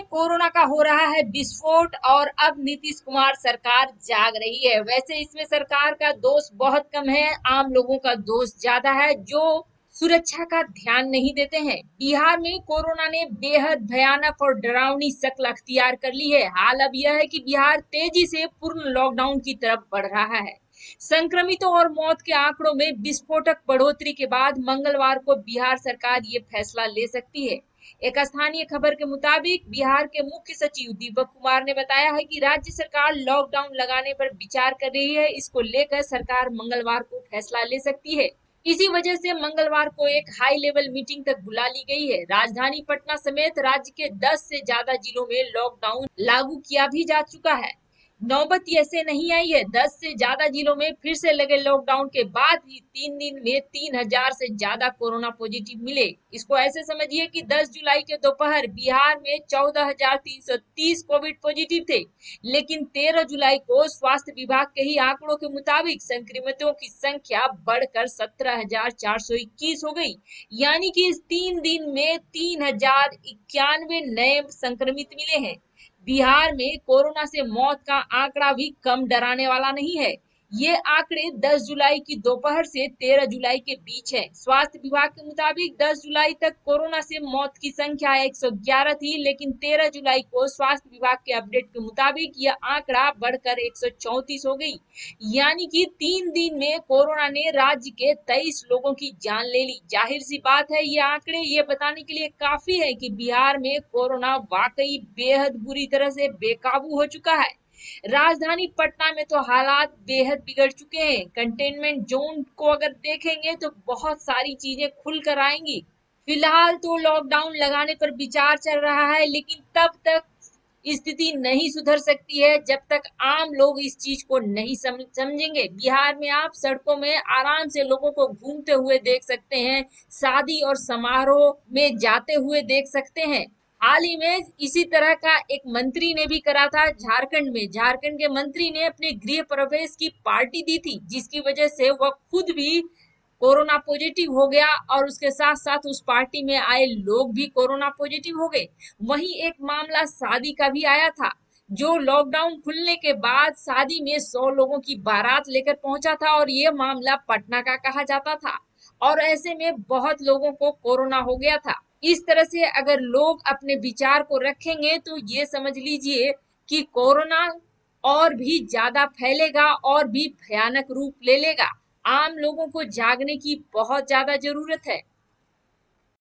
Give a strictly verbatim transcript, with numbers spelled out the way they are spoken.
में कोरोना का हो रहा है विस्फोट और अब नीतीश कुमार सरकार जाग रही है। वैसे इसमें सरकार का दोष बहुत कम है, आम लोगों का दोष ज्यादा है जो सुरक्षा का ध्यान नहीं देते हैं। बिहार में कोरोना ने बेहद भयानक और डरावनी शक्ल अख्तियार कर ली है। हाल अब यह है कि बिहार तेजी से पूर्ण लॉकडाउन की तरफ बढ़ रहा है। संक्रमितों और मौत के आंकड़ों में विस्फोटक बढ़ोतरी के बाद मंगलवार को बिहार सरकार ये फैसला ले सकती है। एक स्थानीय खबर के मुताबिक बिहार के मुख्य सचिव दीपक कुमार ने बताया है कि राज्य सरकार लॉकडाउन लगाने पर विचार कर रही है। इसको लेकर सरकार मंगलवार को फैसला ले सकती है। इसी वजह से मंगलवार को एक हाई लेवल मीटिंग तक बुला ली गई है। राजधानी पटना समेत राज्य के दस से ज्यादा जिलों में लॉकडाउन लागू किया भी जा चुका है। नौबत ऐसे नहीं आई है। दस से ज्यादा जिलों में फिर से लगे लॉकडाउन के बाद भी तीन दिन में तीन हजार से ज्यादा कोरोना पॉजिटिव मिले। इसको ऐसे समझिए कि दस जुलाई के दोपहर बिहार में चौदह हजार तीन सौ तीस कोविड पॉजिटिव थे, लेकिन तेरह जुलाई को स्वास्थ्य विभाग के ही आंकड़ों के मुताबिक संक्रमितों की संख्या बढ़कर सत्रह हजार चार सौ इक्कीस हो गई। यानी कि इस तीन दिन में तीन हजार इक्यानवे नए संक्रमित मिले हैं। बिहार में कोरोना से मौत का आंकड़ा भी कम डराने वाला नहीं है। ये आंकड़े दस जुलाई की दोपहर से तेरह जुलाई के बीच है। स्वास्थ्य विभाग के मुताबिक दस जुलाई तक कोरोना से मौत की संख्या एक सौ ग्यारह थी, लेकिन तेरह जुलाई को स्वास्थ्य विभाग के अपडेट के मुताबिक यह आंकड़ा बढ़कर एक सौ चौंतीस हो गई। यानी कि तीन दिन में कोरोना ने राज्य के तेईस लोगों की जान ले ली। जाहिर सी बात है, ये आंकड़े ये बताने के लिए काफी है कि बिहार में कोरोना वाकई बेहद बुरी तरह से बेकाबू हो चुका है। राजधानी पटना में तो हालात बेहद बिगड़ चुके हैं। कंटेनमेंट जोन को अगर देखेंगे तो बहुत सारी चीजें खुल कर आएंगी। फिलहाल तो लॉकडाउन लगाने पर विचार चल रहा है, लेकिन तब तक स्थिति नहीं सुधर सकती है जब तक आम लोग इस चीज को नहीं समझेंगे। बिहार में आप सड़कों में आराम से लोगों को घूमते हुए देख सकते हैं, शादी और समारोह में जाते हुए देख सकते हैं। हाल ही में इसी तरह का एक मंत्री ने भी करा था। झारखंड में झारखंड के मंत्री ने अपने गृह प्रवेश की पार्टी दी थी, जिसकी वजह से वह खुद भी कोरोना पॉजिटिव हो गया और उसके साथ साथ उस पार्टी में आए लोग भी कोरोना पॉजिटिव हो गए। वहीं एक मामला शादी का भी आया था, जो लॉकडाउन खुलने के बाद शादी में सौ लोगों की बारात लेकर पहुंचा था और ये मामला पटना का कहा जाता था और ऐसे में बहुत लोगों को कोरोना हो गया था। इस तरह से अगर लोग अपने विचार को रखेंगे तो ये समझ लीजिए कि कोरोना और भी ज्यादा फैलेगा और भी भयानक रूप ले लेगा। आम लोगों को जागने की बहुत ज्यादा जरूरत है।